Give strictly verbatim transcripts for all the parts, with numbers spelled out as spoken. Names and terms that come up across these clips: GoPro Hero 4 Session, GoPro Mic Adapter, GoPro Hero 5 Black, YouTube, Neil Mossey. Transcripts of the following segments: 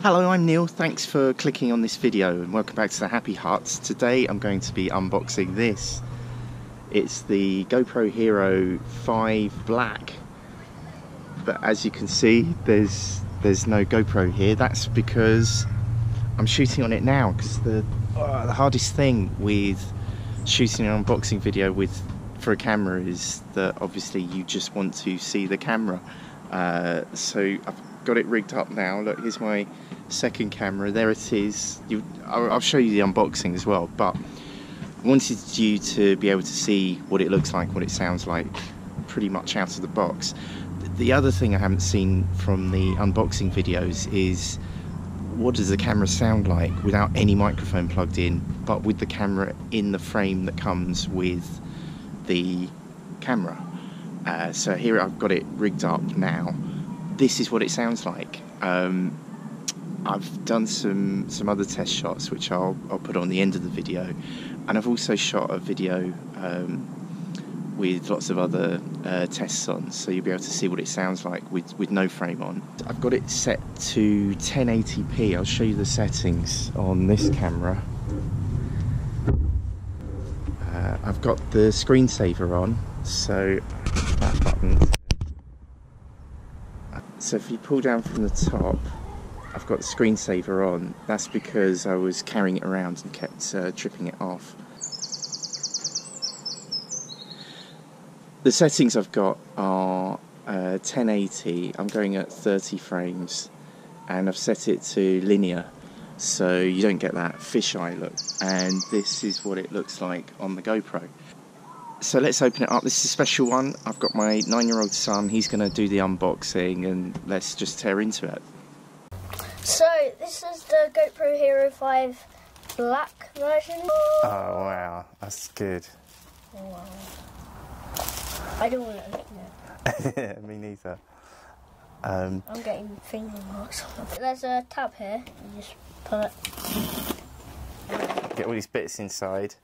Hello, I'm Neil. Thanks for clicking on this video and welcome back to the Happy Hut. Today I'm going to be unboxing this. It's the GoPro Hero five Black. But as you can see, there's there's no GoPro here. That's because I'm shooting on it now, because the uh, the hardest thing with shooting an unboxing video with for a camera is that obviously you just want to see the camera. Uh, so I've got it rigged up now. Look, here's my second camera. There it is. You, I'll, I'll show you the unboxing as well, but I wanted you to be able to see what it looks like, what it sounds like, pretty much out of the box. The other thing I haven't seen from the unboxing videos is what does the camera sound like without any microphone plugged in, but with the camera in the frame that comes with the camera. Uh, so here I've got it rigged up now. This is what it sounds like. Um, I've done some some other test shots, which I'll, I'll put on the end of the video. And I've also shot a video um, with lots of other uh, tests on, so you'll be able to see what it sounds like with, with no frame on. I've got it set to ten eighty p. I'll show you the settings on this camera. Uh, I've got the screensaver on, so that button. So if you pull down from the top, I've got the screensaver on. That's because I was carrying it around and kept uh, tripping it off. The settings I've got are uh, ten eighty. I'm going at thirty frames, and I've set it to linear, so you don't get that fisheye look. And this is what it looks like on the GoPro. So let's open it up. This is a special one. I've got my nine-year-old son. He's going to do the unboxing, and let's just tear into it. So this is the GoPro Hero five Black version. Oh wow, that's good. Wow. I don't want to open it. Me neither. Um, I'm getting finger marks on it. There's a tab here. You just pull it. Get all these bits inside.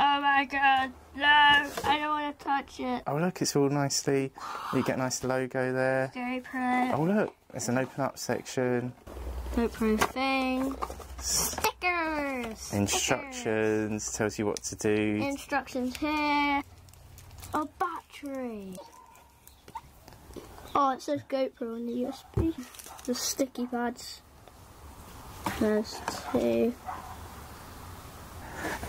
Oh my god, no, I don't want to touch it. Oh look, it's all nicely, you get a nice logo there. GoPro. Oh look, there's an open up section. GoPro thing. Stickers. Instructions, Stickers. Tells you what to do. Instructions here. A battery. Oh, it says GoPro on the U S B. The sticky pads. There's two.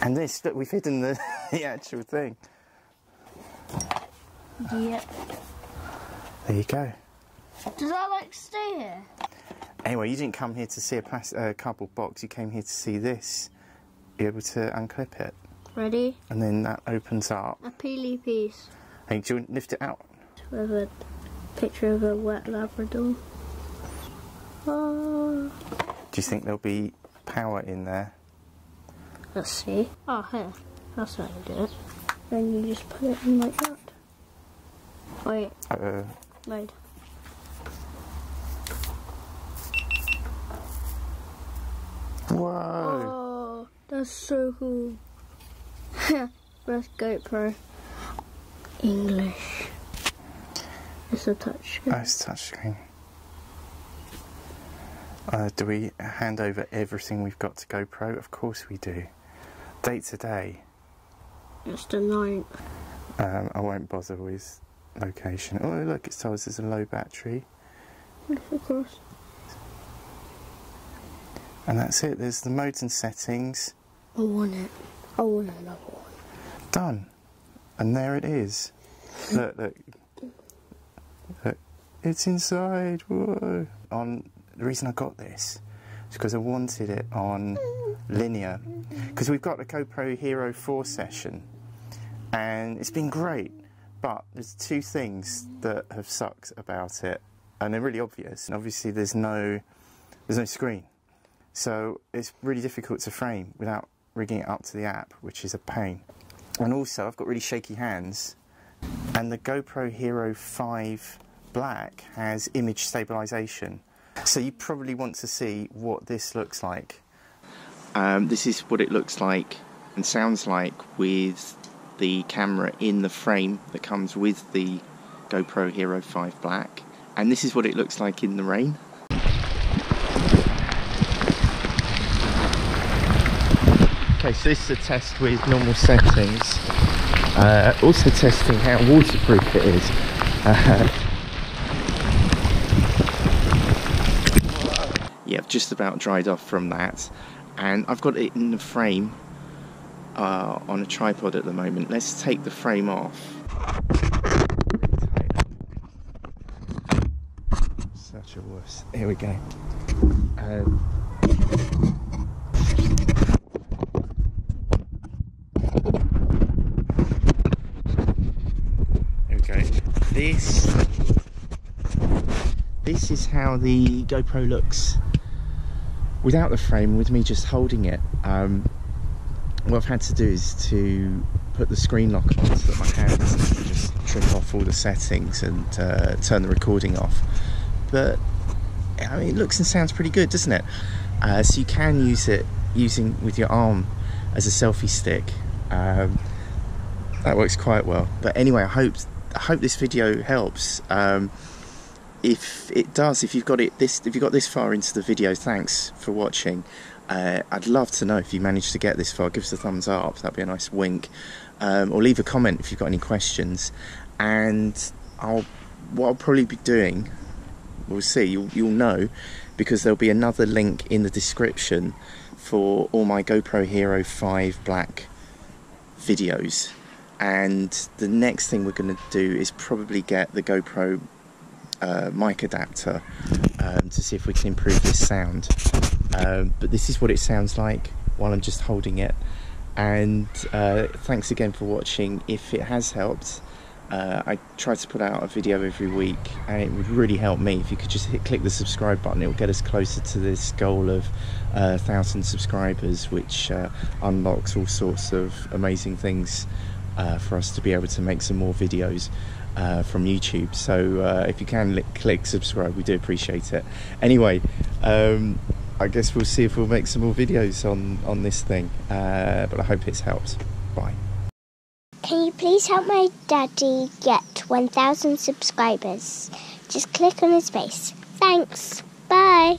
And this, look, we've hidden the, the actual thing. Yep. There you go. Does that, like, stay here? Anyway, you didn't come here to see a plastic, uh, cardboard box. You came here to see this. You're able to unclip it. Ready? And then that opens up. A peely piece. Hey, do you want to lift it out? With a picture of a wet Labrador. Oh. Do you think there'll be power in there? Let's see. Oh, here. That's how you do it. Then you just put it in like that. Wait. Uh-oh. Load. Whoa. Oh, that's so cool. First GoPro. English. It's a touchscreen. Oh, it's a touchscreen. Uh, do we hand over everything we've got to GoPro? Of course we do. Date today. It's the ninth. Um, I won't bother with location. Oh look, it tells us there's a low battery. Yes, of course. And that's it. There's the modes and settings. I want it. I want another one. Done. And there it is. Look, look. Look. It's inside. Whoa. On. The reason I got this is because I wanted it on linear. Because we've got the GoPro Hero four Session, and it's been great, but there's two things that have sucked about it, and they're really obvious. And obviously there's no, there's no screen, so it's really difficult to frame without rigging it up to the app, which is a pain. And also I've got really shaky hands, and the GoPro Hero five Black has image stabilisation. So you probably want to see what this looks like. Um, this is what it looks like and sounds like with the camera in the frame that comes with the GoPro Hero five Black. And this is what it looks like in the rain. Okay, so this is a test with normal settings. Uh, also testing how waterproof it is. Uh, yeah, I've just about dried off from that, and I've got it in the frame uh, on a tripod at the moment. Let's take the frame off. Such a wuss. Here we go. Um, This, this is how the GoPro looks without the frame, with me just holding it. Um, what I've had to do is to put the screen lock on so that my hands can just trip off all the settings and uh, turn the recording off. But I mean, it looks and sounds pretty good, doesn't it? Uh, so you can use it using with your arm as a selfie stick. Um, that works quite well. But anyway, I hope. I hope this video helps. Um, if it does, if you've got it this, if you got this far into the video, thanks for watching. Uh, I'd love to know if you managed to get this far. Give us a thumbs up. That'd be a nice wink, um, or leave a comment if you've got any questions. And I'll, what I'll probably be doing, we'll see. You'll, you'll know, because there'll be another link in the description for all my GoPro Hero five Black videos. And the next thing we're going to do is probably get the GoPro uh, mic adapter um, to see if we can improve this sound. Um, but this is what it sounds like while I'm just holding it. And uh, thanks again for watching. If it has helped, uh, I try to put out a video every week, and it would really help me if you could just hit click the subscribe button. It will get us closer to this goal of uh, one thousand subscribers, which uh, unlocks all sorts of amazing things. Uh, for us to be able to make some more videos uh, from YouTube. So uh, if you can click subscribe, we do appreciate it. Anyway, um, I guess we'll see if we'll make some more videos on, on this thing. Uh, but I hope it's helped. Bye. Can you please help my daddy get one thousand subscribers? Just click on his face. Thanks. Bye.